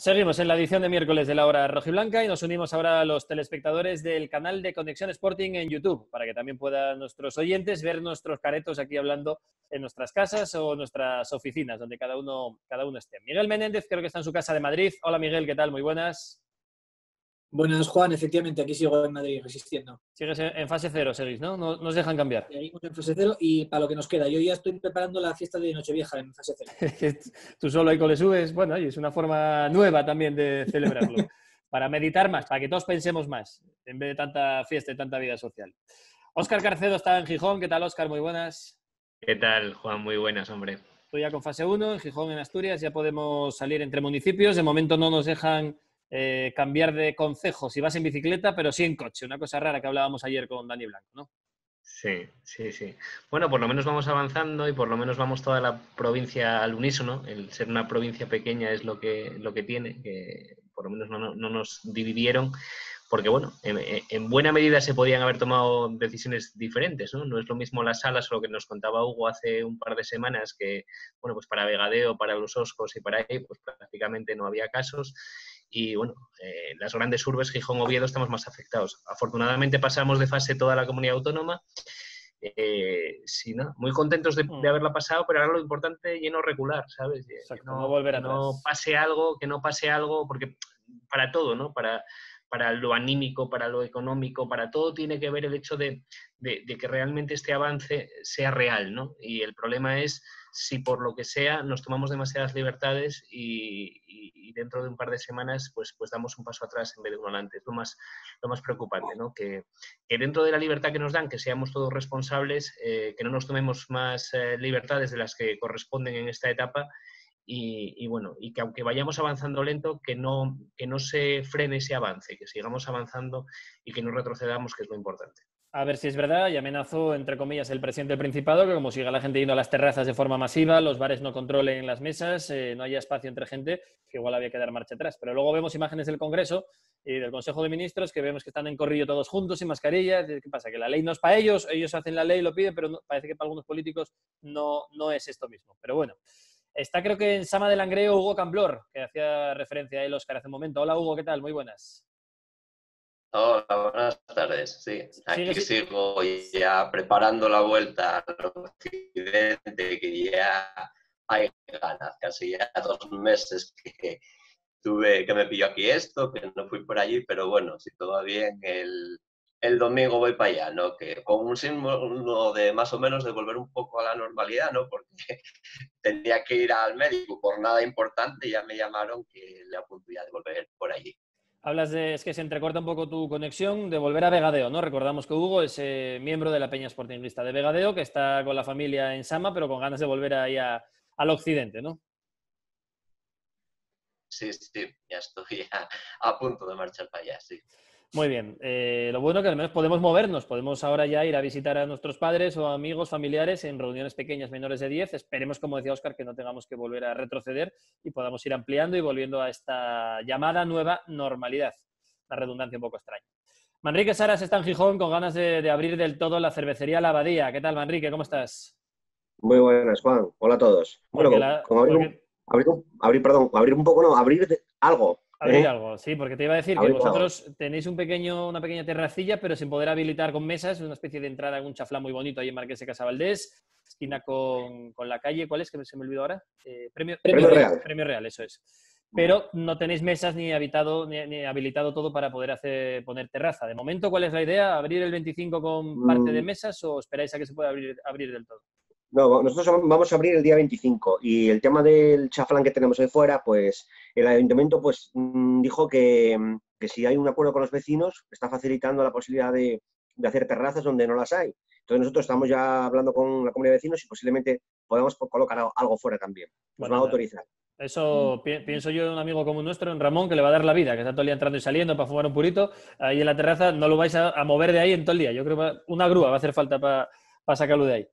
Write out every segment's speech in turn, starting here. Seguimos en la edición de miércoles de la hora rojiblanca y nos unimos ahora a los telespectadores del canal de Conexión Sporting en YouTube para que también puedan nuestros oyentes ver nuestros caretos aquí hablando en nuestras casas o nuestras oficinas, donde cada uno esté. Miguel Menéndez creo que está en su casa de Madrid. Hola Miguel, ¿qué tal? Muy buenas. Buenas Juan, efectivamente aquí sigo en Madrid resistiendo. Sigues en fase cero, seguís, ¿no? No nos dejan cambiar. Seguimos en fase cero y para lo que nos queda. Yo ya estoy preparando la fiesta de Nochevieja en fase cero. Tú solo ahí con le subes, bueno, es una forma nueva también de celebrarlo. Para meditar más, para que todos pensemos más, en vez de tanta fiesta y tanta vida social. Óscar Carcedo está en Gijón. ¿Qué tal Óscar? Muy buenas. ¿Qué tal Juan? Muy buenas, hombre. Estoy ya con fase 1, en Gijón, en Asturias, ya podemos salir entre municipios. De momento no nos dejan... cambiar de concejo si vas en bicicleta, pero sí en coche. Una cosa rara que hablábamos ayer con Dani Blanco, ¿no? Sí, sí, sí. Bueno, por lo menos vamos avanzando y por lo menos vamos toda la provincia al unísono. El ser una provincia pequeña es lo que tiene, que por lo menos no nos dividieron. Porque, bueno, en buena medida se podían haber tomado decisiones diferentes, ¿no? No es lo mismo las salas, lo que nos contaba Hugo hace un par de semanas, que, bueno, pues para Vegadeo, para Los Oscos y para ahí, pues prácticamente no había casos. Y, bueno, las grandes urbes, Gijón, Oviedo, estamos más afectados. Afortunadamente pasamos de fase toda la comunidad autónoma. Sí, ¿no? Muy contentos de haberla pasado, pero ahora lo importante es no recular, ¿sabes? Exacto, no volver atrás. Que no pase algo, porque para todo, ¿no? Para lo anímico, para lo económico, para todo tiene que ver el hecho de que realmente este avance sea real, ¿no? Y el problema es si por lo que sea nos tomamos demasiadas libertades y dentro de un par de semanas pues damos un paso atrás en vez de uno adelante. Es lo más preocupante, ¿no? Que dentro de la libertad que nos dan, que seamos todos responsables, que no nos tomemos más libertades de las que corresponden en esta etapa. Y bueno, y que aunque vayamos avanzando lento, que no se frene ese avance, que sigamos avanzando y que no retrocedamos, que es lo importante. A ver si es verdad, y amenazó, entre comillas, el presidente del Principado, que como siga la gente yendo a las terrazas de forma masiva, los bares no controlen las mesas, no haya espacio entre gente, que igual había que dar marcha atrás. Pero luego vemos imágenes del Congreso y del Consejo de Ministros, que vemos que están en corrillo todos juntos, sin mascarillas. ¿Qué pasa? Que la ley no es para ellos, ellos hacen la ley, lo piden, pero no, parece que para algunos políticos no es esto mismo. Pero bueno. Está creo que en Sama de Langreo Hugo Camblor, que hacía referencia a él Óscar hace un momento. Hola Hugo, ¿qué tal? Muy buenas. Hola, buenas tardes. Sí, aquí sigo ya preparando la vuelta al occidente, que ya hay ganas. Casi ya 2 meses que me pilló aquí esto, que no fui por allí, pero bueno, si todo va bien, el domingo voy para allá, ¿no? Que con un símbolo de más o menos de volver un poco a la normalidad, ¿no? Porque tenía que ir al médico por nada importante y ya me llamaron que le apunté ya de volver por allí. Hablas de, es que se entrecorta un poco tu conexión, de volver a Vegadeo, ¿no? Recordamos que Hugo es miembro de la Peña Sportingista de Vegadeo, que está con la familia en Sama, pero con ganas de volver ahí al occidente, ¿no? Sí, sí, ya estoy a punto de marchar para allá, sí. Muy bien. Lo bueno que al menos podemos movernos. Podemos ahora ya ir a visitar a nuestros padres o amigos, familiares en reuniones pequeñas menores de 10. Esperemos, como decía Óscar, que no tengamos que volver a retroceder y podamos ir ampliando y volviendo a esta llamada nueva normalidad. Una redundancia un poco extraña. Manrique Saras está en Gijón con ganas de abrir del todo la cervecería La Abadía. ¿Qué tal, Manrique? ¿Cómo estás? Muy buenas, Juan. Hola a todos. Bueno, abrir algo. Abrir algo, sí, porque te iba a decir que vosotros tenéis una pequeña terracilla, pero sin poder habilitar con mesas, una especie de entrada en un chaflán muy bonito ahí en Marqués de Casa Valdés, esquina con la calle, ¿cuál es? Que se me olvidó ahora. Premio Real, eso es. Pero no tenéis mesas ni habilitado todo para poder poner terraza. De momento, ¿cuál es la idea? ¿Abrir el 25 con parte de mesas o esperáis a que se pueda abrir del todo? No, nosotros vamos a abrir el día 25 y el tema del chaflán que tenemos ahí fuera, pues el ayuntamiento pues dijo que si hay un acuerdo con los vecinos está facilitando la posibilidad de hacer terrazas donde no las hay. Entonces nosotros estamos ya hablando con la comunidad de vecinos y posiblemente podamos colocar algo fuera también. Nos van a autorizar. Eso pienso yo de un amigo común nuestro, en Ramón, que le va a dar la vida, que está todo el día entrando y saliendo para fumar un purito. Ahí en la terraza no lo vais a mover de ahí en todo el día. Yo creo que una grúa va a hacer falta para sacarlo de ahí.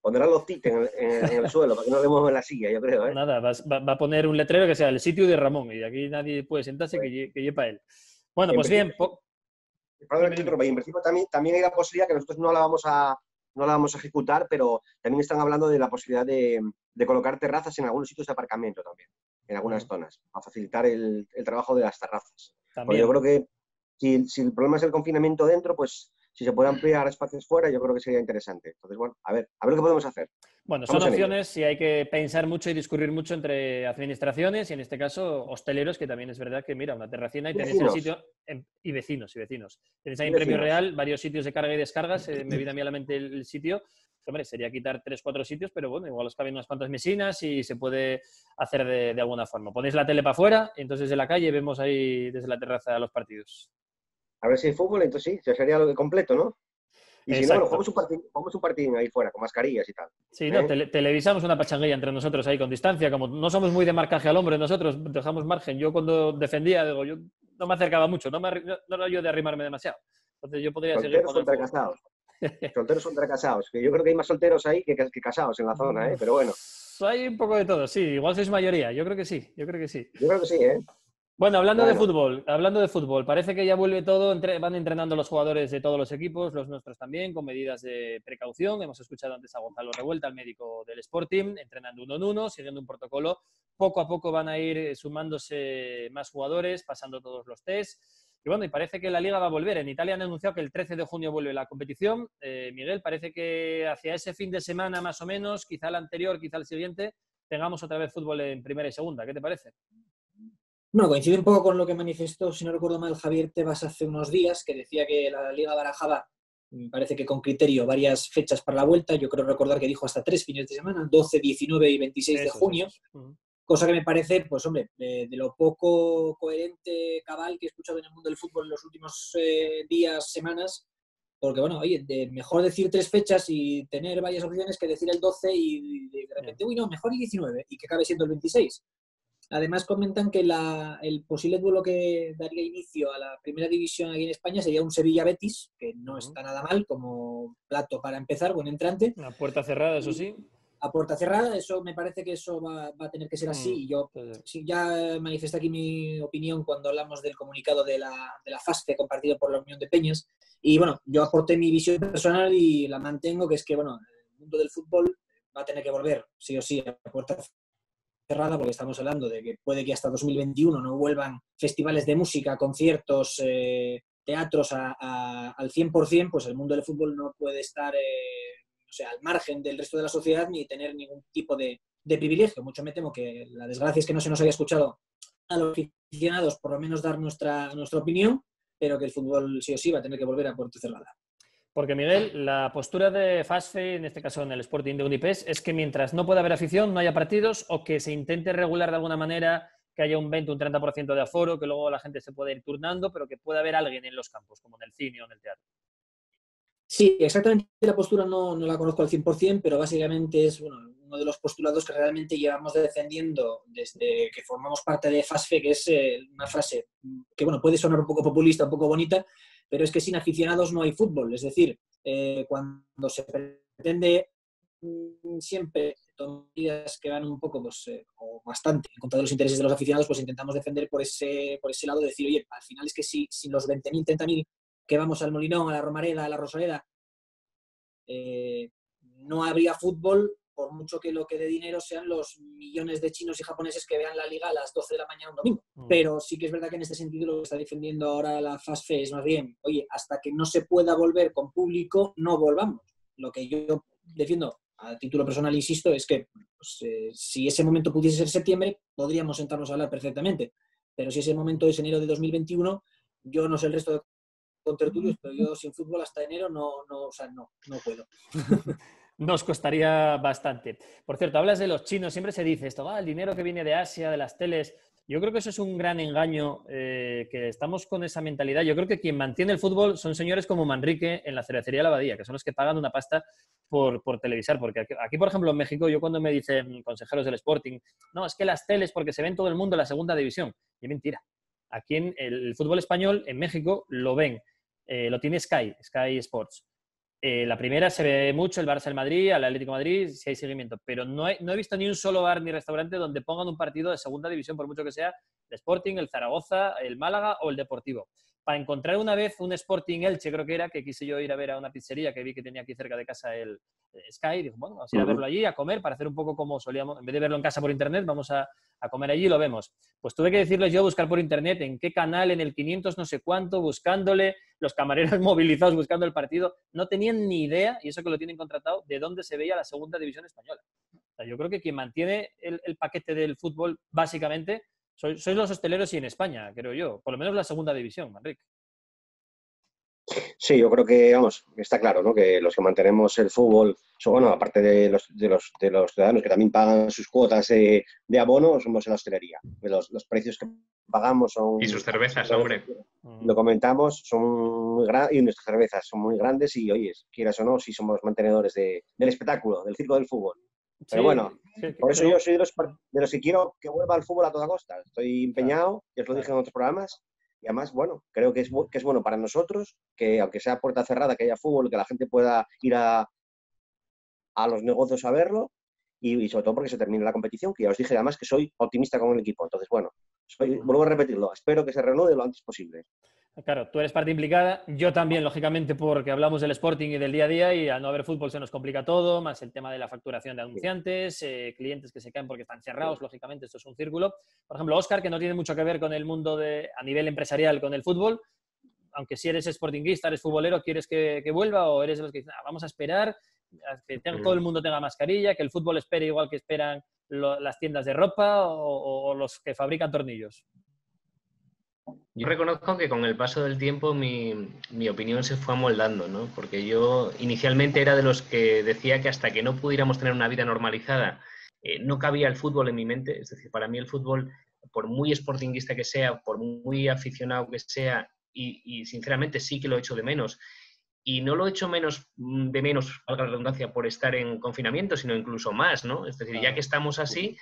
Pondrán los tickets en el suelo para que no le muevan la silla, yo creo, ¿eh? Nada, va a poner un letrero que sea el sitio de Ramón y aquí nadie puede sentarse que lleva él. Bueno, pues bien. En principio también hay la posibilidad que nosotros no la vamos a ejecutar, pero también están hablando de la posibilidad de colocar terrazas en algunos sitios de aparcamiento también. en algunas zonas, para facilitar el trabajo de las terrazas. Porque yo creo que si el problema es el confinamiento dentro, pues si se puede ampliar espacios fuera, yo creo que sería interesante. Entonces, bueno, a ver qué podemos hacer. Bueno, son opciones y hay que pensar mucho y discurrir mucho entre administraciones y, en este caso, hosteleros, que también es verdad que, mira, una terracina y tenéis el sitio... Y vecinos. Tenéis ahí en Premio Real varios sitios de carga y descargas. Me viene a mí a la mente el sitio. Hombre, sería quitar 3 o 4 sitios, pero bueno, igual os caben unas cuantas mesinas y se puede hacer de alguna forma. Ponéis la tele para afuera, entonces de la calle vemos ahí desde la terraza los partidos. A ver si hay fútbol, entonces sí, ya sería lo de completo, ¿no? Y exacto. Si no, bueno, jugamos un partido ahí fuera, con mascarillas y tal. Sí, no, televisamos una pachanguilla entre nosotros ahí con distancia. Como no somos muy de marcaje al hombro, nosotros dejamos margen. Yo cuando defendía, digo, yo no me acercaba mucho, no era yo de arrimarme demasiado. Entonces yo podría seguir contra casados. Solteros contra casados. Yo creo que hay más solteros ahí que casados en la zona, ¿eh? Pero bueno. Hay un poco de todo, sí. Igual sois mayoría. Yo creo que sí. Yo creo que sí, ¿eh? Bueno, hablando de fútbol, parece que ya vuelve todo, van entrenando los jugadores de todos los equipos, los nuestros también, con medidas de precaución. Hemos escuchado antes a Gonzalo Revuelta, el médico del Sporting, entrenando 1 en 1, siguiendo un protocolo. Poco a poco van a ir sumándose más jugadores, pasando todos los test. Y bueno, y parece que la Liga va a volver. En Italia han anunciado que el 13 de junio vuelve la competición. Miguel, parece que hacia ese fin de semana más o menos, quizá el anterior, quizá el siguiente, tengamos otra vez fútbol en primera y segunda. ¿Qué te parece? Bueno, coincide un poco con lo que manifestó, si no recuerdo mal, Javier Tebas hace unos días, que decía que la Liga barajaba, parece que con criterio, varias fechas para la vuelta. Yo creo recordar que dijo hasta 3 fines de semana, 12, 19 y 26 de junio. Cosa que me parece, pues hombre, de lo poco coherente, cabal que he escuchado en el mundo del fútbol en los últimos días, semanas. Porque bueno, oye, mejor decir 3 fechas y tener varias opciones que decir el 12 y de repente, uy, no, mejor el 19 y que acabe siendo el 26. Además, comentan que el posible duelo que daría inicio a la primera división aquí en España sería un Sevilla-Betis, que no está nada mal como plato para empezar, buen entrante. A puerta cerrada, eso sí. A puerta cerrada, eso me parece que eso va a tener que ser así. Yo ya manifesté aquí mi opinión cuando hablamos del comunicado de la FASFE compartido por la Unión de Peñas. Y bueno, yo aporté mi visión personal y la mantengo, que es que bueno, el mundo del fútbol va a tener que volver, sí o sí, a puerta cerrada, porque estamos hablando de que puede que hasta 2021 no vuelvan festivales de música, conciertos, teatros al 100%, pues el mundo del fútbol no puede estar al margen del resto de la sociedad ni tener ningún tipo de privilegio. Mucho me temo que la desgracia es que no se nos haya escuchado a los aficionados, por lo menos dar nuestra opinión, pero que el fútbol sí o sí va a tener que volver a puerta cerrada. Porque, Miguel, la postura de FASFE, en este caso en el Sporting de Unipes, es que mientras no pueda haber afición, no haya partidos, o que se intente regular de alguna manera que haya un 20 o un 30% de aforo, que luego la gente se pueda ir turnando, pero que pueda haber alguien en los campos, como en el cine o en el teatro. Sí, exactamente la postura no la conozco al 100%, pero básicamente es uno de los postulados que realmente llevamos defendiendo desde que formamos parte de FASFE, que es una frase que puede sonar un poco populista, un poco bonita, pero es que sin aficionados no hay fútbol. Es decir, cuando se pretende siempre tomar medidas que van un poco o bastante en contra de los intereses de los aficionados, pues intentamos defender por ese lado, de decir, oye, al final es que si los 20.000, 30.000 que vamos al Molinón, a la Romareda, a la Rosaleda, no habría fútbol, por mucho que lo que dé dinero sean los millones de chinos y japoneses que vean la Liga a las 12 de la mañana un domingo. Pero sí que es verdad que en este sentido lo que está defendiendo ahora la FASFE es más bien, oye, hasta que no se pueda volver con público, no volvamos. Lo que yo defiendo a título personal, insisto, es que si ese momento pudiese ser septiembre, podríamos sentarnos a hablar perfectamente. Pero si ese momento es enero de 2021, yo no sé el resto de contertulios, pero yo sin fútbol hasta enero no puedo. Nos costaría bastante. Por cierto, hablas de los chinos, siempre se dice esto, el dinero que viene de Asia, de las teles. Yo creo que eso es un gran engaño, que estamos con esa mentalidad. Yo creo que quien mantiene el fútbol son señores como Manrique en la Cervecería La Abadía, que son los que pagan una pasta por televisar. Porque aquí, por ejemplo, en México, yo cuando me dicen consejeros del Sporting, no, es que las teles, porque se ve en todo el mundo la segunda división. Y es mentira. Aquí en el fútbol español, en México, lo ven. Lo tiene Sky Sports. La primera se ve mucho, el Barça, el Madrid, al Atlético de Madrid, si hay seguimiento. Pero no he visto ni un solo bar ni restaurante donde pongan un partido de segunda división, por mucho que sea el Sporting, el Zaragoza, el Málaga o el Deportivo. para encontrar una vez un Sporting Elche, creo que era, que quise yo ir a ver a una pizzería que vi que tenía aquí cerca de casa el Sky. Dijo, bueno, vamos a ir a verlo allí, a comer, para hacer un poco como solíamos. En vez de verlo en casa por internet, vamos a comer allí y lo vemos. Pues tuve que decirles yo, buscar por internet, en qué canal, en el 500 no sé cuánto, buscándole, los camareros movilizados buscando el partido. No tenían ni idea, y eso que lo tienen contratado, de dónde se veía la segunda división española. O sea, yo creo que quien mantiene el paquete del fútbol, básicamente, sois los hosteleros y en España, creo yo. Por lo menos la segunda división, Manrique. Sí, yo creo que, vamos, está claro, ¿no? Que los que mantenemos el fútbol, bueno, aparte de los ciudadanos que también pagan sus cuotas de abono, somos en la hostelería. Los precios que pagamos son... Y sus cervezas, hombre. Lo comentamos, nuestras cervezas son muy grandes y, oye, quieras o no, sí somos mantenedores del espectáculo, del circo del fútbol. Pero sí, bueno, por eso yo soy de los que quiero que vuelva al fútbol a toda costa. Estoy empeñado, ya os lo dije en otros programas, y además, bueno, creo que es bueno para nosotros, que aunque sea puerta cerrada, que haya fútbol, que la gente pueda ir a los negocios a verlo, y sobre todo porque se termine la competición, que ya os dije además que soy optimista con el equipo. Entonces, bueno, vuelvo a repetirlo, espero que se reanude lo antes posible. Claro, tú eres parte implicada, yo también, lógicamente, porque hablamos del Sporting y del día a día y al no haber fútbol se nos complica todo, más el tema de la facturación de anunciantes, clientes que se caen porque están cerrados, lógicamente, esto es un círculo. Por ejemplo, Óscar, que no tiene mucho que ver con el mundo a nivel empresarial con el fútbol, aunque si eres sportinguista, eres futbolero, ¿quieres que vuelva o eres de los que dicen, vamos a esperar, que todo el mundo tenga mascarilla, que el fútbol espere igual que esperan las tiendas de ropa o los que fabrican tornillos? Yo reconozco que con el paso del tiempo mi opinión se fue amoldando, ¿no? Porque yo inicialmente era de los que decía que hasta que no pudiéramos tener una vida normalizada no cabía el fútbol en mi mente. Es decir, para mí el fútbol, por muy sportinguista que sea, por muy aficionado que sea, y sinceramente sí que lo echo de menos. Y no lo echo de menos, valga la redundancia, por estar en confinamiento, sino incluso más, ¿no? Es decir, ya que estamos así...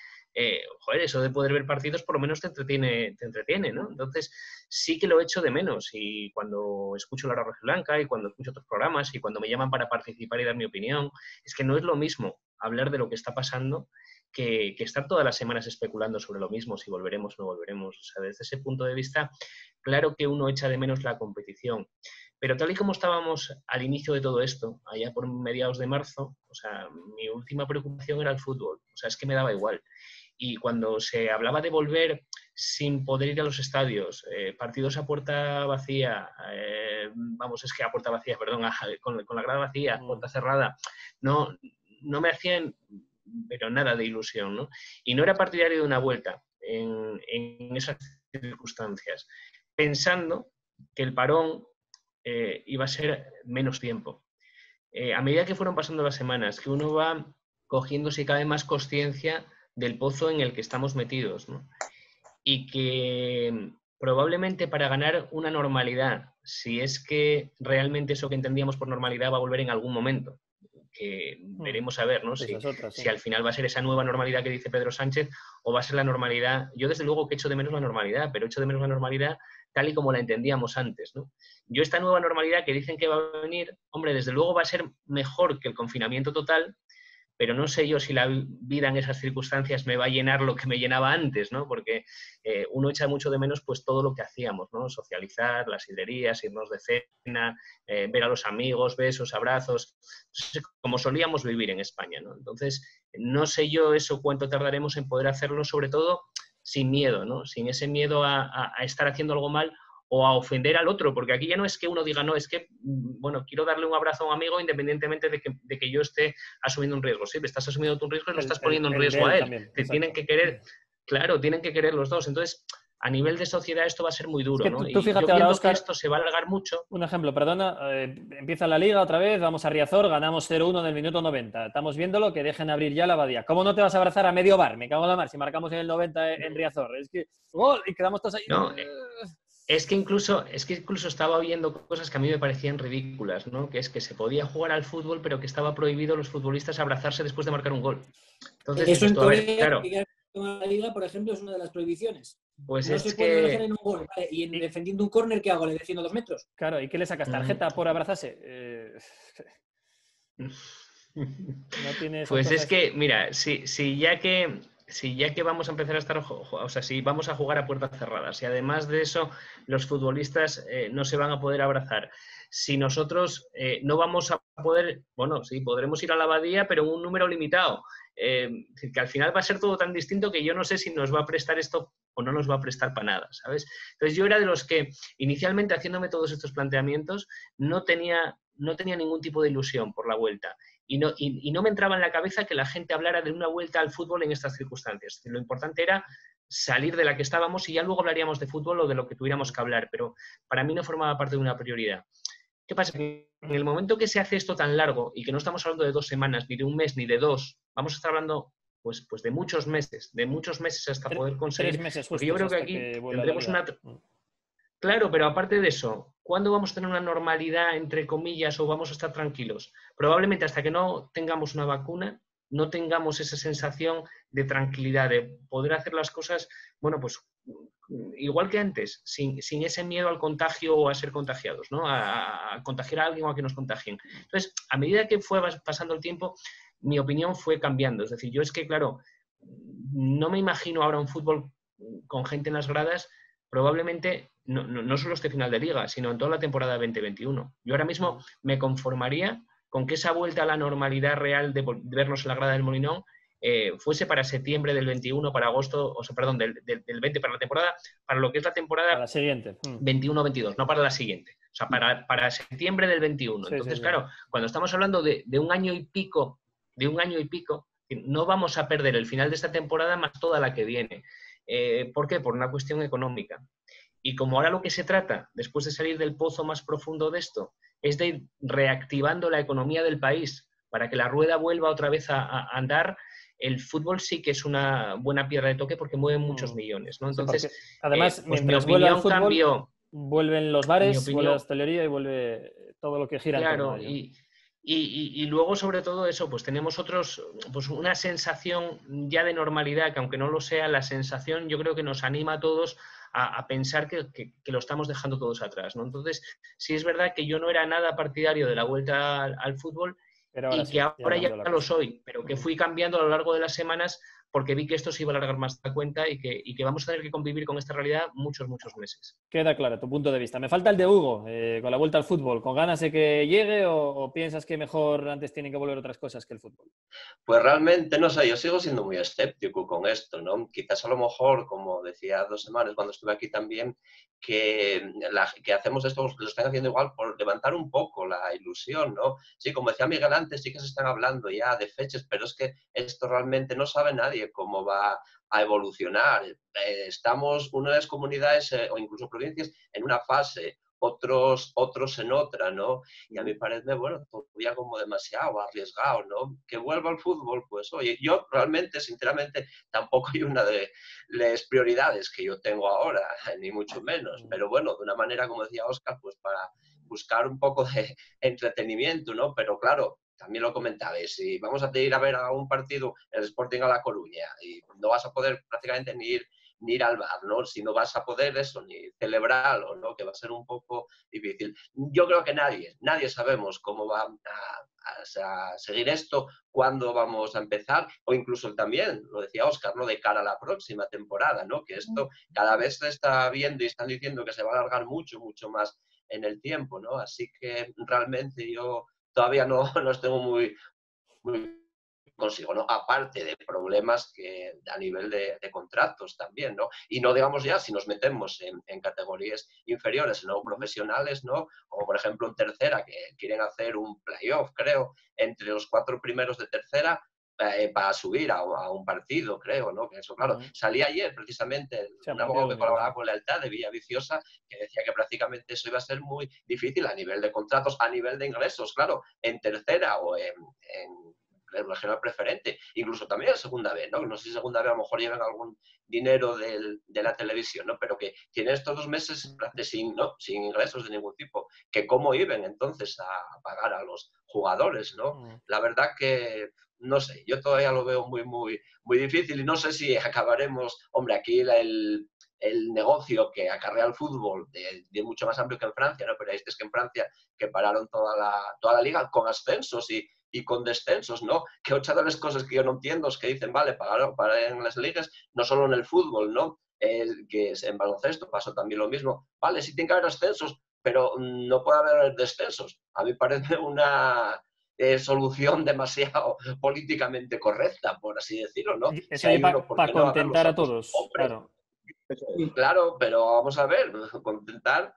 joder, eso de poder ver partidos por lo menos te entretiene, ¿no? Entonces sí que lo echo de menos, y cuando escucho La Hora Rojiblanca y cuando escucho otros programas y cuando me llaman para participar y dar mi opinión, es que no es lo mismo hablar de lo que está pasando que estar todas las semanas especulando sobre lo mismo, si volveremos o no volveremos. O sea, desde ese punto de vista, claro que uno echa de menos la competición, pero tal y como estábamos al inicio de todo esto, allá por mediados de marzo, o sea, mi última preocupación era el fútbol, o sea, es que me daba igual. Y cuando se hablaba de volver sin poder ir a los estadios, partidos a puerta vacía, con la grada vacía, puerta cerrada, no me hacían pero nada de ilusión, ¿no? Y no era partidario de una vuelta en esas circunstancias, pensando que el parón iba a ser menos tiempo. A medida que fueron pasando las semanas, que uno va cogiendo si cabe más conciencia del pozo en el que estamos metidos, ¿no? Y que probablemente para ganar una normalidad, si es que realmente eso que entendíamos por normalidad va a volver en algún momento, que veremos a ver, ¿no? Si al final va a ser esa nueva normalidad que dice Pedro Sánchez o va a ser la normalidad. Yo desde luego que echo de menos la normalidad, pero echo de menos la normalidad tal y como la entendíamos antes, ¿no? Yo esta nueva normalidad que dicen que va a venir, hombre, desde luego va a ser mejor que el confinamiento total, pero no sé yo si la vida en esas circunstancias me va a llenar lo que me llenaba antes, ¿no? Porque uno echa mucho de menos pues todo lo que hacíamos, ¿no? Socializar, las sidrerías, irnos de cena, ver a los amigos, besos, abrazos, como solíamos vivir en España, ¿no? Entonces, no sé yo eso cuánto tardaremos en poder hacerlo, sobre todo sin miedo, ¿no? Sin ese miedo a estar haciendo algo mal o a ofender al otro, porque aquí ya no es que uno diga, no, es que, bueno, quiero darle un abrazo a un amigo independientemente de que yo esté asumiendo un riesgo. Sí, te estás asumiendo tu riesgo y lo estás poniendo en riesgo a él. También, te tienen que querer, claro, tienen que querer los dos. Entonces, a nivel de sociedad esto va a ser muy duro, es que ¿no? Tú fíjate, y yo ahora, Óscar, que esto se va a alargar mucho. Un ejemplo, perdona, empieza la Liga otra vez, vamos a Riazor, ganamos 0-1 en el minuto 90. Estamos viéndolo, que dejen abrir ya La Abadía. ¿Cómo no te vas a abrazar a medio bar? Me cago en la mar, si marcamos en el 90 en Riazor. Es que, ¡gol! Y quedamos todos ahí. No, Es que incluso estaba oyendo cosas que a mí me parecían ridículas, ¿no? Que es que se podía jugar al fútbol, pero que estaba prohibido a los futbolistas abrazarse después de marcar un gol. Entonces, eso en teoría, claro. La Liga, por ejemplo, es una de las prohibiciones. Pues no se puede abrazar en un gol, ¿vale? Y defendiendo un córner, ¿qué hago? ¿Le defiendo 2 metros? Claro, ¿y qué le sacas? ¿Tarjeta por abrazarse? No tienes. Pues es que, mira, si ya que... si ya que vamos a empezar a estar, o sea, si vamos a jugar a puertas cerradas, si además de eso los futbolistas no se van a poder abrazar, si nosotros no vamos a poder, bueno, sí, podremos ir a la Abadía, pero en un número limitado, que al final va a ser todo tan distinto que yo no sé si nos va a prestar esto o no nos va a prestar para nada, ¿sabes? Entonces yo era de los que inicialmente, haciéndome todos estos planteamientos, no tenía ningún tipo de ilusión por la vuelta. Y no me entraba en la cabeza que la gente hablara de una vuelta al fútbol en estas circunstancias. Lo importante era salir de la que estábamos y ya luego hablaríamos de fútbol o de lo que tuviéramos que hablar, pero para mí no formaba parte de una prioridad. ¿Qué pasa? En el momento que se hace esto tan largo y que no estamos hablando de 2 semanas, ni de un mes, ni de 2, vamos a estar hablando pues de muchos meses hasta poder conseguir... 3 meses, porque yo creo que aquí tendremos una... Claro, pero aparte de eso, ¿cuándo vamos a tener una normalidad, entre comillas, o vamos a estar tranquilos? Probablemente hasta que no tengamos una vacuna, no tengamos esa sensación de tranquilidad, de poder hacer las cosas, bueno, pues igual que antes, sin ese miedo al contagio o a ser contagiados, ¿no? A contagiar a alguien o a que nos contagien. Entonces, a medida que fue pasando el tiempo, mi opinión fue cambiando. Es decir, yo es que, claro, no me imagino ahora un fútbol con gente en las gradas, probablemente... No solo este final de Liga, sino en toda la temporada 2021. Yo ahora mismo me conformaría con que esa vuelta a la normalidad real de vernos en la grada del Molinón fuese para septiembre del 21, para agosto, o sea, perdón, del 20 para la temporada, para lo que es la temporada... Para la siguiente. 21-22, no para la siguiente. O sea, para septiembre del 21. Sí, entonces, sí, claro, sí. Cuando estamos hablando de un año y pico, no vamos a perder el final de esta temporada más toda la que viene. ¿Por qué? Por una cuestión económica. Y como ahora lo que se trata, después de salir del pozo más profundo de esto, es de ir reactivando la economía del país para que la rueda vuelva otra vez a andar, el fútbol sí que es una buena piedra de toque porque mueve muchos millones, ¿no? Entonces, sí, además, pues mientras vuelve el fútbol, vuelven los bares, vuelve la hostelería y vuelve todo lo que gira. Claro, y luego, sobre todo eso, pues tenemos una sensación ya de normalidad, que aunque no lo sea, la sensación yo creo que nos anima a todos a pensar que lo estamos dejando todos atrás, ¿no? Entonces, sí es verdad que yo no era nada partidario de la vuelta al fútbol, pero ahora ya lo soy, pero que fui cambiando a lo largo de las semanas porque vi que esto se iba a alargar más de la cuenta y que vamos a tener que convivir con esta realidad muchos meses. Queda claro tu punto de vista. Me falta el de Hugo, con la vuelta al fútbol. ¿Con ganas de que llegue o piensas que mejor antes tienen que volver otras cosas que el fútbol? Pues realmente, no sé, yo sigo siendo muy escéptico con esto, ¿no? Quizás a lo mejor, como decía 2 semanas cuando estuve aquí también, que hacemos esto, lo están haciendo igual por levantar un poco la ilusión, ¿no? Sí, como decía Miguel antes, sí que se están hablando ya de fechas, pero es que esto realmente no sabe nadie cómo va a evolucionar. Estamos unas comunidades o incluso provincias en una fase, otros en otra, ¿no? Y a mí parece, bueno, todavía como demasiado arriesgado, ¿no? Que vuelva al fútbol, pues oye, yo realmente, sinceramente, tampoco hay una de las prioridades que yo tengo ahora, ni mucho menos, pero bueno, de una manera, como decía Óscar, pues para buscar un poco de entretenimiento, ¿no? Pero claro, también lo comentabais, si vamos a ir a ver a un partido, el Sporting a La Coruña, y no vas a poder prácticamente ni ir al bar, ¿no? Si no vas a poder eso, ni celebrarlo, ¿no? Que va a ser un poco difícil. Yo creo que nadie sabemos cómo va a seguir esto, cuándo vamos a empezar, o incluso también, lo decía Óscar, ¿no? De cara a la próxima temporada, ¿no? Que esto cada vez se está viendo y están diciendo que se va a alargar mucho más en el tiempo, ¿no? Así que realmente yo todavía no los tengo muy consigo, ¿no? Aparte de problemas que a nivel de contratos también, ¿no? Y no digamos ya si nos metemos en categorías inferiores, no profesionales, ¿no? Como por ejemplo en tercera, que quieren hacer un playoff, creo, entre los 4 primeros de tercera para subir a un partido, creo, ¿no? Que eso, claro, salí ayer precisamente un abogado que colaboraba con Lealtad de Villaviciosa, que decía que prácticamente eso iba a ser muy difícil a nivel de contratos, a nivel de ingresos, claro, en tercera o en regional preferente, incluso también en segunda B, ¿no? No sé si segunda B a lo mejor llevan algún dinero de la televisión, ¿no? Pero que tienen estos 2 meses sin ingresos de ningún tipo, que cómo iban entonces a pagar a los jugadores, ¿no? La verdad que, no sé, yo todavía lo veo muy difícil y no sé si acabaremos, hombre, aquí el negocio que acarrea el fútbol de mucho más amplio que en Francia, ¿no? Pero este es que en Francia que pararon toda la liga con ascensos y y con descensos, ¿no? Que otra de las cosas que yo no entiendo es que dicen, vale, pagar en las ligas, no solo en el fútbol, ¿no? Que en baloncesto pasó también lo mismo. Vale, sí tiene que haber ascensos, pero no puede haber descensos. A mí parece una solución demasiado políticamente correcta, por así decirlo, ¿no? Es si para contentar a todos. Hombre, claro. Claro, pero vamos a ver, contentar,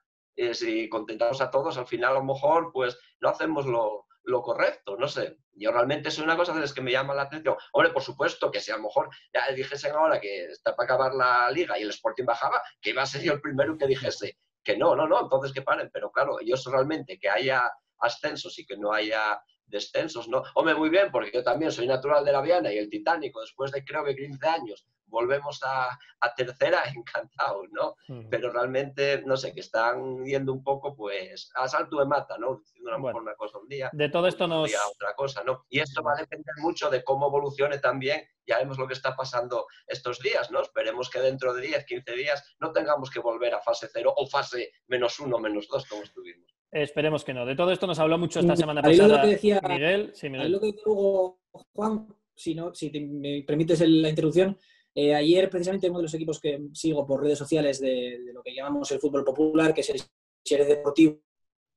si contentamos a todos, al final a lo mejor pues no hacemos lo correcto, no sé. Yo realmente es una cosa de las que me llama la atención. Hombre, por supuesto que si a lo mejor ya dijesen ahora que está para acabar la liga y el Sporting bajaba, que iba a ser yo el primero que dijese que no, entonces que paren. Pero claro, yo realmente que haya ascensos y que no haya descensos, ¿no? Hombre, muy bien, porque yo también soy natural de La Viana y el Titánico, después de creo que 15 años, volvemos a tercera, encantados, ¿no? Pero realmente, no sé, que están yendo un poco, pues, a salto de mata, ¿no? Diciendo a lo mejor una cosa un día, de todo esto nos... otra cosa, ¿no? Y esto va a depender mucho de cómo evolucione también, ya vemos lo que está pasando estos días, ¿no? Esperemos que dentro de 10, 15 días no tengamos que volver a fase 0 o fase -1, -2, como estuvimos. Esperemos que no. De todo esto nos habló mucho esta semana pasada Miguel. Sí, Miguel. Lo que decía Hugo, Juan, si me permites la interrupción. Ayer, precisamente, uno de los equipos que sigo por redes sociales de lo que llamamos el fútbol popular, que es el Xerez Deportivo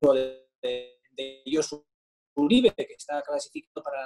de Josu Uribe, que está clasificado para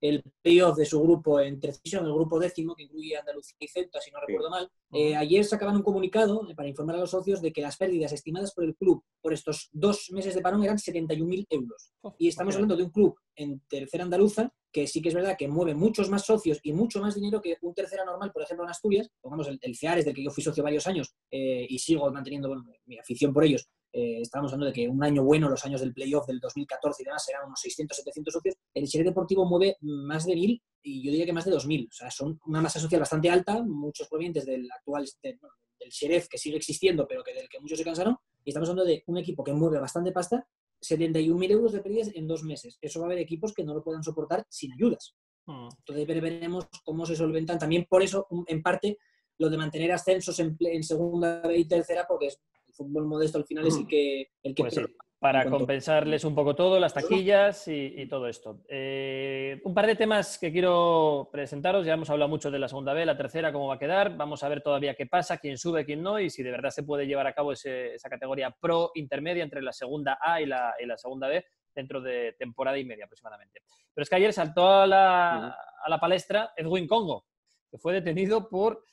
el playoff de su grupo en Tercisión, el grupo 10, que incluye Andalucía y Celta, si no recuerdo mal. Ayer sacaban un comunicado para informar a los socios de que las pérdidas estimadas por el club por estos 2 meses de parón eran 71.000 euros. Y estamos hablando de un club en tercera andaluza, que sí que es verdad que mueve muchos más socios y mucho más dinero que un tercera normal, por ejemplo, en Asturias. Pongamos el Ceares, del que yo fui socio varios años y sigo manteniendo mi afición por ellos. Estábamos hablando de que un año bueno, los años del playoff del 2014 y demás, serán unos 600, 700 socios. El Xerez Deportivo mueve más de 1.000 y yo diría que más de 2.000. O sea, son una masa social bastante alta, muchos provenientes del actual del Xerez, que sigue existiendo, pero que del que muchos se cansaron. Y estamos hablando de un equipo que mueve bastante pasta, 71.000 euros de pérdidas en 2 meses. Eso va a haber equipos que no lo puedan soportar sin ayudas. Entonces veremos cómo se solventan. También por eso, en parte, lo de mantener ascensos en segunda y tercera, porque es fútbol modesto al final es el que pues sí, para compensarles un poco todo, las taquillas y todo esto. Un par de temas que quiero presentaros. Ya hemos hablado mucho de la segunda B, la tercera, cómo va a quedar. Vamos a ver todavía qué pasa, quién sube, quién no, y si de verdad se puede llevar a cabo esa categoría pro intermedia entre la segunda A y la segunda B dentro de temporada y media aproximadamente. Pero es que ayer saltó a la palestra Edwin Congo, que fue detenido por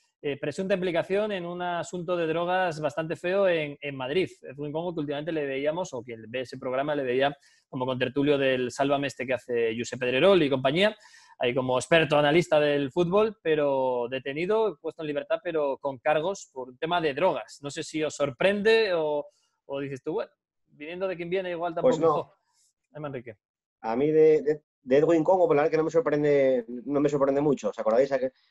presunta implicación en un asunto de drogas bastante feo en Madrid. Edwin Congo, que últimamente le veíamos, o quien ve ese programa le veía como contertulio del Sálvame que hace Josep Pedrerol y compañía, ahí como experto analista del fútbol, pero detenido, puesto en libertad, pero con cargos por un tema de drogas. No sé si os sorprende o dices tú, bueno, viniendo de quien viene igual tampoco. Pues no. Ay, Manrique. A mí de Edwin Congo, por la verdad que no me sorprende mucho. ¿Os acordáis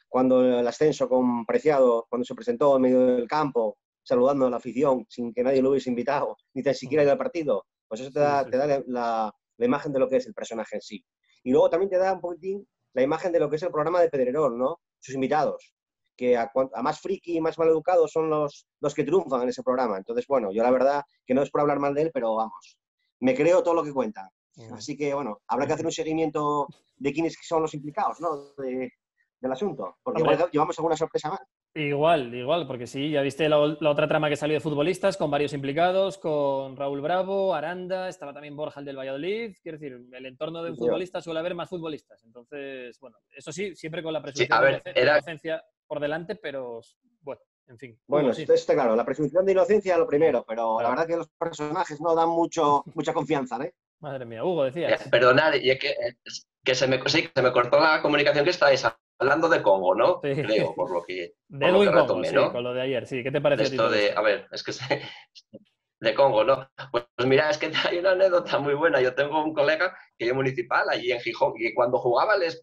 cuando el ascenso con Preciado, cuando se presentó en medio del campo, saludando a la afición, sin que nadie lo hubiese invitado, ni tan siquiera ido al partido? Pues eso te da la imagen de lo que es el personaje en sí. Y luego también te da un poquitín la imagen de lo que es el programa de Pedrerol, ¿no? Sus invitados, que a más friki y más mal educados son los que triunfan en ese programa. Entonces, bueno, yo la verdad que no es por hablar mal de él, pero vamos, me creo todo lo que cuenta. Así que, bueno, habrá que hacer un seguimiento de quiénes son los implicados, ¿no? Del asunto, porque igual llevamos alguna sorpresa más. Igual, porque sí, ya viste la otra trama que salió de futbolistas, con varios implicados, con Raúl Bravo, Aranda, estaba también Borja, el del Valladolid. Quiero decir, el entorno de un futbolista suele haber más futbolistas. Entonces, bueno, eso sí, siempre con la presunción de inocencia por delante, pero, bueno, en fin. Bueno, esto está claro, la presunción de inocencia lo primero, pero la verdad que los personajes no dan mucha confianza, ¿eh? Madre mía, Hugo, decías. Perdonad, y es que se me cortó la comunicación que estáis hablando de Congo, ¿no? Sí. Creo, por lo que... De Edwin Congo, sí, ¿no? Con lo de ayer, sí. ¿Qué te parece esto de, a ver, es que de Congo, ¿no? Pues mira, es que hay una anécdota muy buena. Yo tengo un colega que es municipal allí en Gijón, y cuando jugaba el año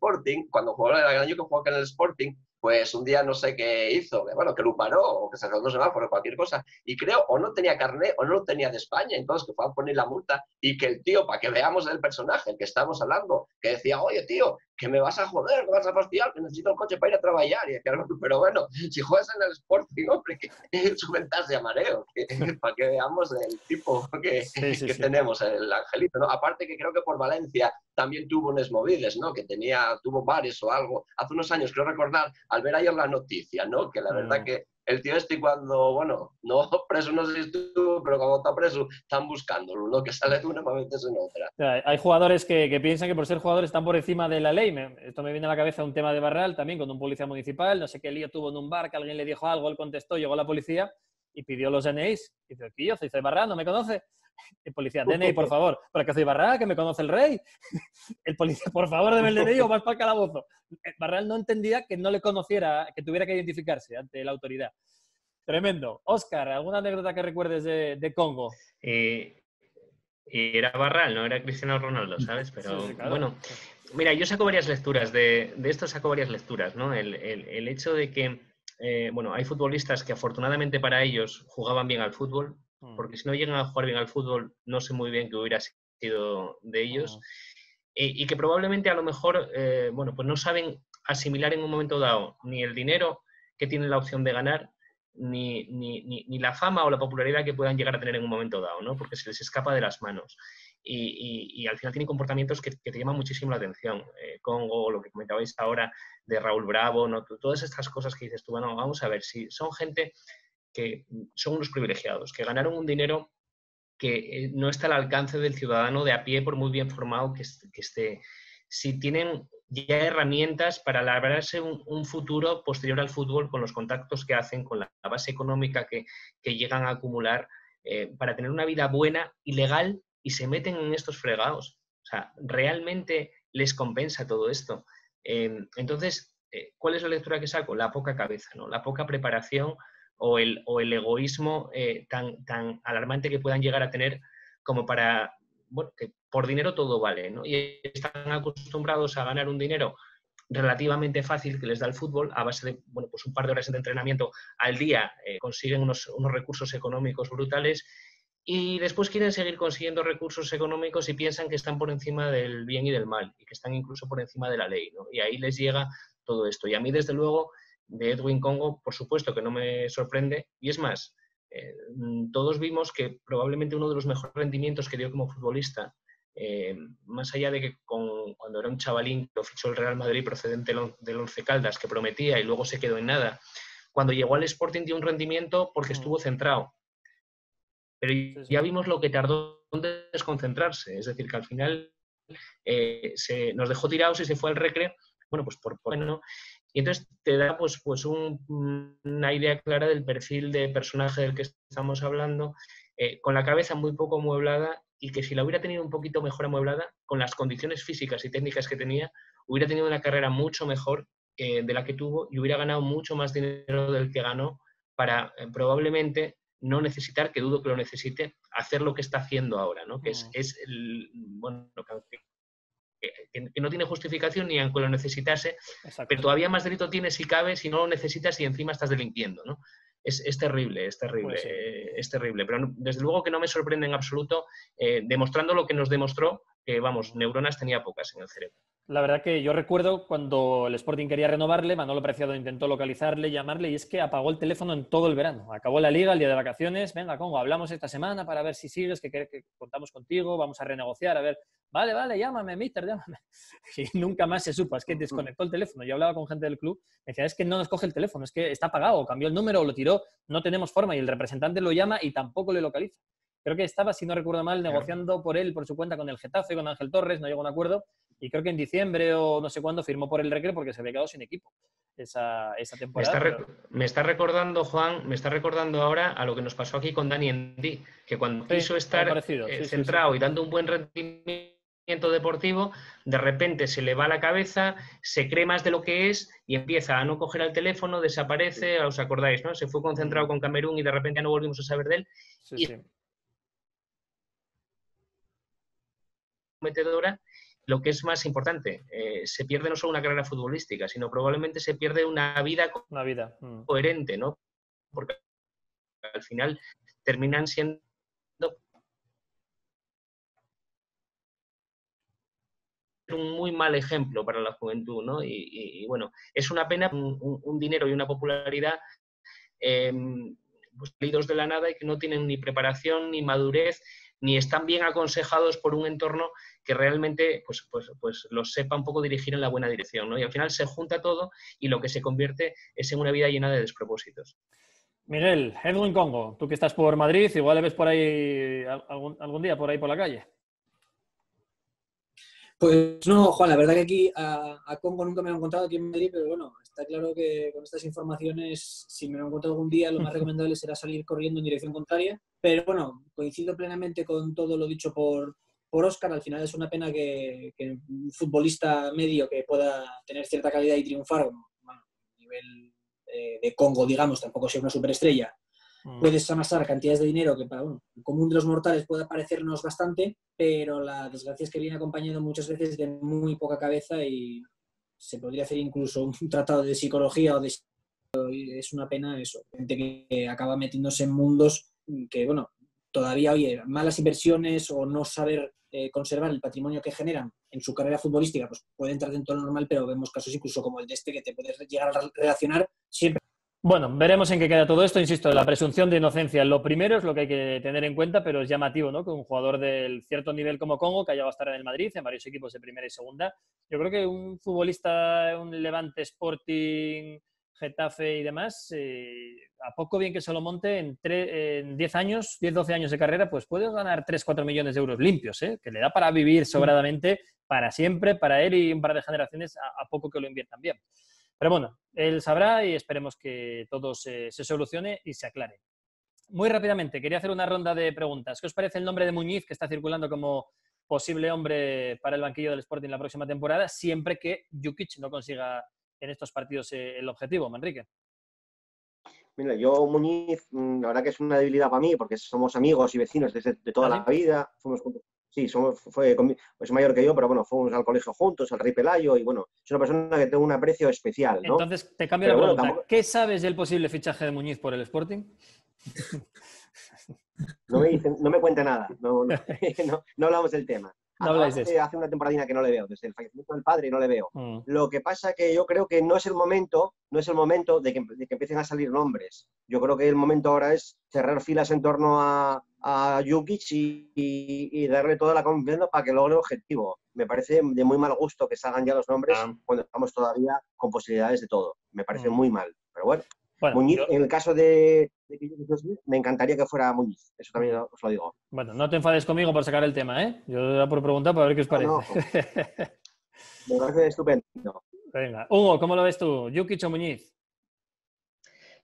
que jugaba en el Sporting, pues un día no sé qué hizo, que lo paró, o que se sacó un semáforo, cualquier cosa, y creo, o no tenía carné, o no lo tenía de España, entonces que fue a poner la multa, y que el tío, para que veamos el personaje, el que estamos hablando, que decía, oye tío, que me vas a joder, que vas a fastidiar, que necesito el coche para ir a trabajar. Y decía, pero bueno, si juegas en el Sporting, hombre, que su ventaja a mareo, para que veamos el tipo que, tenemos, el angelito, ¿no? Aparte que creo que por Valencia también tuvo unos móviles, ¿no? Que tuvo bares o algo. Hace unos años, creo recordar, al ver ayer la noticia, ¿no? Que la verdad que el tío este cuando, bueno, no preso, no sé si estuvo, pero cuando está preso, están buscándolo, ¿no? Que sale de una para meterse en otra. O sea, hay jugadores que piensan que por ser jugadores están por encima de la ley. Esto me viene a la cabeza un tema de Barral también, con un policía municipal, no sé qué lío tuvo en un bar, que alguien le dijo algo, él contestó, llegó la policía y pidió los DNIs. Y dice, ¿qué yo? Soy Barral, ¿no me conoce? El policía, DNI, por favor. ¿Para qué soy Barral? ¿Que me conoce el rey? El policía, por favor, deme el DNI o vas para el calabozo. Barral no entendía que no le conociera, que tuviera que identificarse ante la autoridad. Tremendo. Óscar, ¿alguna anécdota que recuerdes de Congo? Era Barral, no era Cristiano Ronaldo, ¿sabes? Pero sí, claro. Bueno, mira, yo saco varias lecturas. De esto saco varias lecturas, ¿no? El hecho de que, bueno, hay futbolistas que afortunadamente para ellos jugaban bien al fútbol, porque si no llegan a jugar bien al fútbol, no sé muy bien qué hubiera sido de ellos. Y que probablemente a lo mejor, bueno, pues no saben asimilar en un momento dado ni el dinero que tienen la opción de ganar, ni la fama o la popularidad que puedan llegar a tener en un momento dado, ¿no? Porque se les escapa de las manos. Y al final tienen comportamientos que te llaman muchísimo la atención. Congo, lo que comentabais ahora de Raúl Bravo, ¿no? Todas estas cosas que dices tú, bueno, vamos a ver, si son gente que son unos privilegiados, que ganaron un dinero que no está al alcance del ciudadano de a pie, por muy bien formado que esté. Si tienen ya herramientas para labrarse un futuro posterior al fútbol con los contactos que hacen, con la base económica que llegan a acumular, para tener una vida buena y legal, y se meten en estos fregados. O sea, realmente les compensa todo esto. Entonces, ¿cuál es la lectura que saco? La poca cabeza, ¿no? La poca preparación o el egoísmo tan alarmante que puedan llegar a tener como para, bueno, que por dinero todo vale, ¿no? Y están acostumbrados a ganar un dinero relativamente fácil que les da el fútbol a base de, bueno, pues un par de horas de entrenamiento al día, consiguen unos recursos económicos brutales y después quieren seguir consiguiendo recursos económicos y piensan que están por encima del bien y del mal y que están incluso por encima de la ley, ¿no? Y ahí les llega todo esto. Y a mí, desde luego, de Edwin Congo, por supuesto que no me sorprende. Y es más, todos vimos que probablemente uno de los mejores rendimientos que dio como futbolista, más allá de que cuando era un chavalín lo fichó el Real Madrid procedente del Once Caldas, que prometía y luego se quedó en nada, cuando llegó al Sporting dio un rendimiento porque estuvo centrado. Pero ya vimos lo que tardó en desconcentrarse. Es decir, que al final nos dejó tirados y se fue al Recreo. Bueno, pues por no. Y entonces te da pues una idea clara del perfil de personaje del que estamos hablando, con la cabeza muy poco amueblada y que si la hubiera tenido un poquito mejor amueblada, con las condiciones físicas y técnicas que tenía, hubiera tenido una carrera mucho mejor de la que tuvo y hubiera ganado mucho más dinero del que ganó para probablemente no necesitar, que dudo que lo necesite, hacer lo que está haciendo ahora, ¿no? Que que no tiene justificación ni aunque lo necesitase. Exacto. Pero todavía más delito tiene si cabe, si no lo necesitas y encima estás delinquiendo, ¿no? Es terrible, es terrible, pues sí. Es terrible. Pero no, desde luego que no me sorprende en absoluto, demostrando lo que nos demostró, que vamos, neuronas tenía pocas en el cerebro. La verdad que yo recuerdo cuando el Sporting quería renovarle, Manolo Preciado intentó localizarle, llamarle, y es que apagó el teléfono en todo el verano. Acabó la liga, el día de vacaciones, venga, Congo, hablamos esta semana para ver si sigues, que contamos contigo, vamos a renegociar, a ver, vale, llámame, mister, llámame. Y nunca más se supo, es que desconectó el teléfono. Yo hablaba con gente del club, me decía, es que no nos coge el teléfono, es que está apagado, cambió el número, lo tiró, no tenemos forma, y el representante lo llama y tampoco le localiza. Creo que estaba, si no recuerdo mal, negociando por él, por su cuenta, con el Getafe, con Ángel Torres, no llegó a un acuerdo. Y creo que en diciembre o no sé cuándo firmó por el Recreo porque se había quedado sin equipo esa temporada. Me está recordando ahora a lo que nos pasó aquí con Dani Endí, que cuando quiso estar centrado y dando un buen rendimiento deportivo, de repente se le va la cabeza, se cree más de lo que es y empieza a no coger el teléfono, desaparece, os acordáis, ¿no? Se fue concentrado con Camerún y de repente ya no volvimos a saber de él. Metedora, lo que es más importante, se pierde no solo una carrera futbolística, sino probablemente se pierde una vida coherente, ¿no? Porque al final terminan siendo un muy mal ejemplo para la juventud, ¿no? Y bueno, es una pena un dinero y una popularidad salidos de la nada y que no tienen ni preparación ni madurez, ni están bien aconsejados por un entorno que realmente pues los sepa un poco dirigir en la buena dirección, ¿no? Y al final se junta todo y lo que se convierte es en una vida llena de despropósitos. Miguel, Edwin Congo, tú que estás por Madrid, igual le ves por ahí algún día por ahí por la calle. Pues no, Juan, la verdad que aquí a Congo nunca me lo he encontrado aquí en Madrid, pero bueno, está claro que con estas informaciones, si me lo he encontrado algún día, lo más recomendable será salir corriendo en dirección contraria. Pero bueno, coincido plenamente con todo lo dicho por Óscar. Al final es una pena que un futbolista medio que pueda tener cierta calidad y triunfar, bueno, a nivel de Congo, digamos, tampoco sea una superestrella, puedes amasar cantidades de dinero que para bueno, el común de los mortales puede parecernos bastante, pero la desgracia es que viene acompañado muchas veces de muy poca cabeza y se podría hacer incluso un tratado de psicología o de... Es una pena eso, gente que acaba metiéndose en mundos que, bueno, todavía, oye, malas inversiones o no saber conservar el patrimonio que generan en su carrera futbolística, pues puede entrar dentro de lo normal, pero vemos casos incluso como el de este que te puedes llegar a relacionar siempre. Bueno, veremos en qué queda todo esto. Insisto, la presunción de inocencia, lo primero es lo que hay que tener en cuenta, pero es llamativo, ¿no? Que un jugador del cierto nivel como Congo, que haya va a estar en el Madrid, en varios equipos de primera y segunda, yo creo que un futbolista, un Levante, Sporting, Getafe y demás, a poco bien que se lo monte, en 10 años, 10-12 años de carrera, pues puede ganar 3-4 millones de euros limpios, ¿eh? Que le da para vivir sobradamente para siempre, para él y un par de generaciones, a poco que lo inviertan bien. Pero bueno, él sabrá y esperemos que todo se solucione y se aclare. Muy rápidamente, quería hacer una ronda de preguntas. ¿Qué os parece el nombre de Muñiz, que está circulando como posible hombre para el banquillo del Sporting la próxima temporada, siempre que Djukic no consiga en estos partidos el objetivo? Manrique. Mira, yo Muñiz, la verdad que es una debilidad para mí, porque somos amigos y vecinos de toda la vida. Fuimos juntos. Sí, es mayor que yo, pero bueno, fuimos al colegio juntos, al Rey Pelayo, y bueno, es una persona que tengo un aprecio especial, ¿no? Entonces, te cambio la pregunta. Tampoco... ¿Qué sabes del posible fichaje de Muñiz por el Sporting? No me cuenta nada. No hablamos del tema. Hace una temporadina que no le veo, desde el fallecimiento del padre no le veo. Lo que pasa que yo creo que no es el momento de que empiecen a salir nombres. Yo creo que el momento ahora es cerrar filas en torno a Djukic y darle toda la confianza para que logre el objetivo. Me parece de muy mal gusto que salgan ya los nombres cuando estamos todavía con posibilidades de todo. Me parece muy mal, pero bueno, Muñiz, yo... En el caso de que yo me encantaría que fuera Muñiz. Eso también os lo digo. Bueno, no te enfades conmigo por sacar el tema, ¿eh? Yo te da por preguntar para ver qué os parece. No. Me parece estupendo. Venga. Hugo, ¿cómo lo ves tú? ¿Djukic o Muñiz?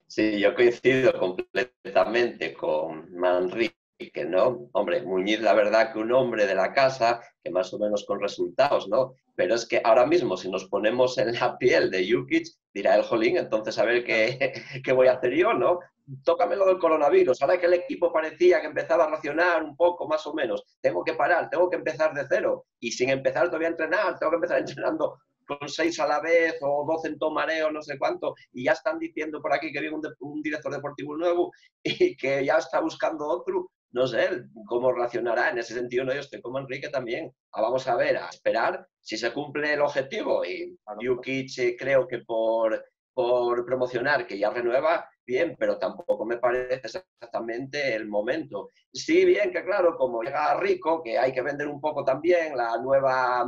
Sí, yo coincido completamente con Manrique, ¿no? Hombre, Muñiz, la verdad que un hombre de la casa, que más o menos con resultados, ¿no? Pero es que ahora mismo, si nos ponemos en la piel de Djukic, dirá el jolín, entonces a ver qué voy a hacer yo, ¿no? Tócame lo del coronavirus. Ahora que el equipo parecía que empezaba a racionar un poco, más o menos, tengo que parar, tengo que empezar de cero. Y sin empezar todavía a entrenar, tengo que empezar entrenando con 6 a la vez o 12 en tomareo, no sé cuánto. Y ya están diciendo por aquí que viene un director deportivo nuevo y que ya está buscando otro. No sé cómo racionará. En ese sentido, no, yo estoy como Enrique también. Vamos a ver, a esperar si se cumple el objetivo. Y Djukic creo que por promocionar, que ya renueva, bien, pero tampoco me parece exactamente el momento. Sí, bien, que claro, como llega Rico, que hay que vender un poco también la nueva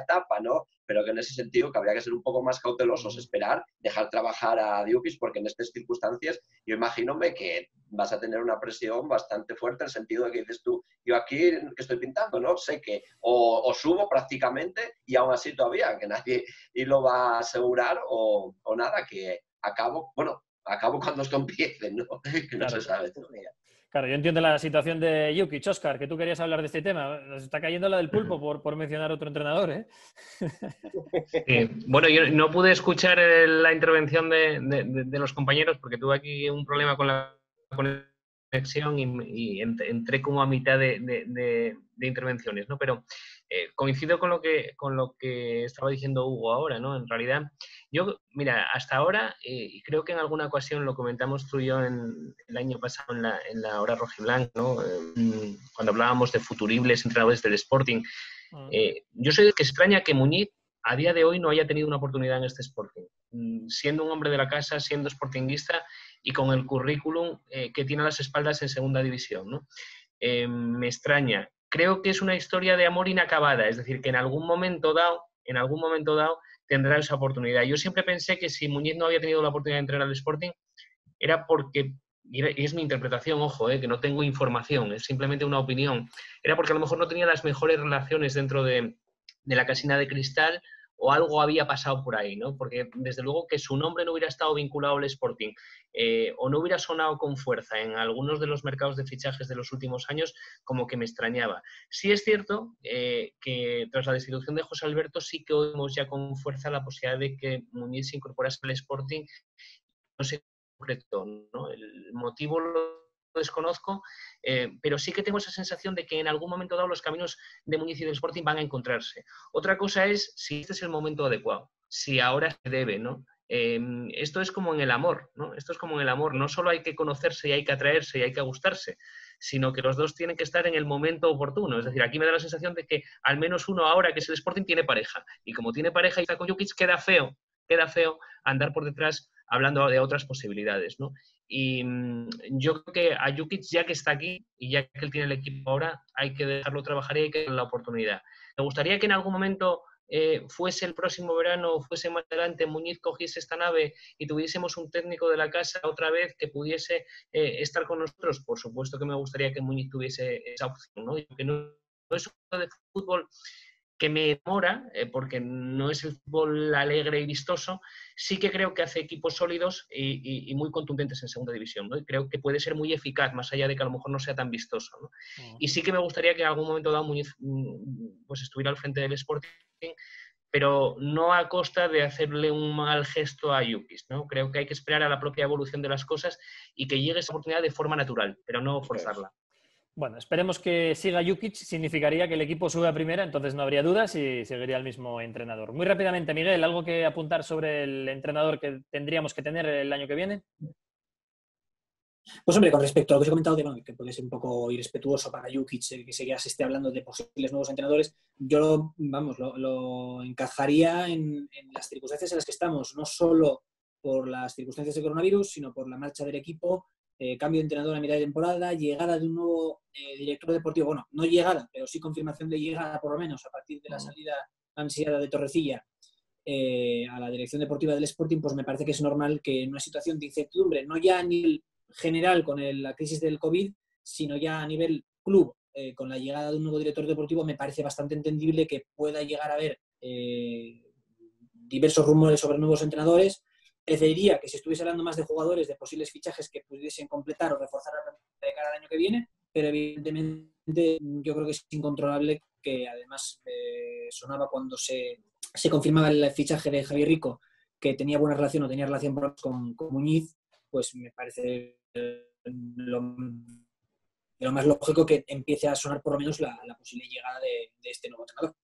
etapa, ¿no? Pero que en ese sentido que habría que ser un poco más cautelosos, esperar, dejar trabajar a Djukic, porque en estas circunstancias yo imagínome que vas a tener una presión bastante fuerte, en el sentido de que dices tú, yo aquí que estoy pintando, ¿no? Sé que o subo prácticamente y aún así todavía, que nadie y lo va a asegurar o nada, que acabo cuando esto empiece, ¿no? Que no se sabe todavía. Claro, yo entiendo la situación de Djukic. Óscar, que tú querías hablar de este tema. Nos está cayendo la del pulpo por mencionar otro entrenador, ¿eh? Bueno, yo no pude escuchar la intervención de los compañeros porque tuve aquí un problema con la conexión y entré como a mitad de intervenciones, ¿no? Pero coincido con lo que estaba diciendo Hugo ahora, ¿no? En realidad, yo, mira, hasta ahora, y creo que en alguna ocasión lo comentamos tú y yo el año pasado en la hora rojiblanca, ¿no? Cuando hablábamos de futuribles entrenadores del Sporting, Yo soy el que extraña que Muñiz a día de hoy no haya tenido una oportunidad en este Sporting. Siendo un hombre de la casa, siendo sportinguista y con el currículum que tiene a las espaldas en segunda división, ¿no? Me extraña. Creo que es una historia de amor inacabada, es decir, que en algún momento dado, tendrá esa oportunidad. Yo siempre pensé que si Muñiz no había tenido la oportunidad de entrar al Sporting, era porque, y es mi interpretación, ojo, que no tengo información, es simplemente una opinión, era porque a lo mejor no tenía las mejores relaciones dentro de la Casina de Cristal, o algo había pasado por ahí, ¿no? Porque desde luego que su nombre no hubiera estado vinculado al Sporting o no hubiera sonado con fuerza en algunos de los mercados de fichajes de los últimos años, como que me extrañaba. Sí es cierto que tras la destitución de José Alberto sí que oímos ya con fuerza la posibilidad de que Muñiz se incorporase al Sporting. No sé concreto, ¿no? El motivo lo desconozco, pero sí que tengo esa sensación de que en algún momento dado los caminos de Muñiz y del Sporting van a encontrarse. Otra cosa es si este es el momento adecuado, si ahora se debe, ¿no? Esto es como en el amor, ¿no? Esto es como en el amor, no solo hay que conocerse y hay que atraerse y hay que gustarse, sino que los dos tienen que estar en el momento oportuno. Es decir, aquí me da la sensación de que al menos uno ahora, que es el Sporting, tiene pareja. Y como tiene pareja y está con Djukic, queda feo andar por detrás hablando de otras posibilidades, ¿no? Y yo creo que a Djukic, ya que está aquí y ya que él tiene el equipo ahora, hay que dejarlo trabajar y hay que darle la oportunidad. Me gustaría que en algún momento fuese el próximo verano, fuese más adelante, Muñiz cogiese esta nave y tuviésemos un técnico de la casa otra vez que pudiese estar con nosotros. Por supuesto que me gustaría que Muñiz tuviese esa opción, ¿no? Y que no es un juego de fútbol que me enamora, porque no es el fútbol alegre y vistoso, sí que creo que hace equipos sólidos y muy contundentes en segunda división, ¿no? Y creo que puede ser muy eficaz, más allá de que a lo mejor no sea tan vistoso, ¿no? Y sí que me gustaría que en algún momento dado Muñiz pues estuviera al frente del Sporting, pero no a costa de hacerle un mal gesto a Djukic, ¿no? Creo que hay que esperar a la propia evolución de las cosas y que llegue esa oportunidad de forma natural, pero no forzarla. Bueno, esperemos que siga Djukic, significaría que el equipo sube a primera, entonces no habría dudas y seguiría el mismo entrenador. Muy rápidamente, Miguel, ¿algo que apuntar sobre el entrenador que tendríamos que tener el año que viene? Pues hombre, con respecto a lo que os he comentado, que puede ser un poco irrespetuoso para Djukic que se esté hablando de posibles nuevos entrenadores, yo lo encajaría en las circunstancias en las que estamos, no solo por las circunstancias del coronavirus, sino por la marcha del equipo, cambio de entrenador a mitad de temporada, llegada de un nuevo director deportivo, bueno, no llegada, pero sí confirmación de llegada por lo menos a partir de la salida ansiada de Torrecilla a la dirección deportiva del Sporting, pues me parece que es normal que en una situación de incertidumbre, no ya a nivel general con la crisis del COVID, sino ya a nivel club, con la llegada de un nuevo director deportivo, me parece bastante entendible que pueda llegar a haber diversos rumores sobre nuevos entrenadores. Preferiría que se estuviese hablando más de jugadores, de posibles fichajes que pudiesen completar o reforzar la plantilla de cara al año que viene, pero evidentemente yo creo que es incontrolable que además sonaba cuando se confirmaba el fichaje de Javier Rico, que tenía buena relación o tenía relación con Muñiz, pues me parece lo más lógico que empiece a sonar por lo menos la posible llegada de este nuevo entrenador.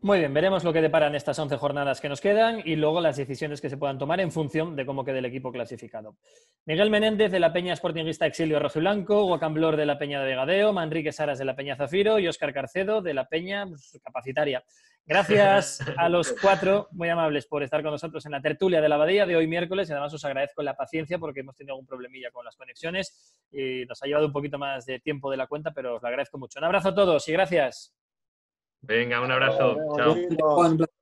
Muy bien, veremos lo que deparan estas 11 jornadas que nos quedan y luego las decisiones que se puedan tomar en función de cómo quede el equipo clasificado. Miguel Menéndez, de la Peña Sportingista Exilio Rojiblanco, Hugo Camblor, de la Peña de Vegadeo, Manrique Saras, de la Peña Zafiro y Óscar Carcedo, de la Peña Capacitaria. Gracias a los cuatro, muy amables, por estar con nosotros en la tertulia de la Abadía de hoy miércoles. Además, os agradezco la paciencia porque hemos tenido algún problemilla con las conexiones y nos ha llevado un poquito más de tiempo de la cuenta, pero os lo agradezco mucho. Un abrazo a todos y gracias. Venga, un abrazo. Chao.